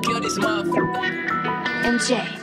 kill this motherfucker. MJ.